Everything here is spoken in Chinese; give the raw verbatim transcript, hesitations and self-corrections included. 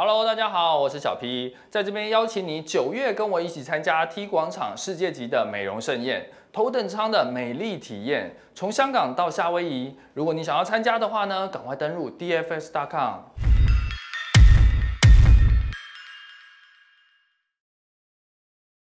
Hello， 大家好，我是小 P， 在这边邀请你九月跟我一起参加 T 广场世界级的美容盛宴，头等舱的美丽体验，从香港到夏威夷。如果你想要参加的话呢，赶快登入 D F S 点 com。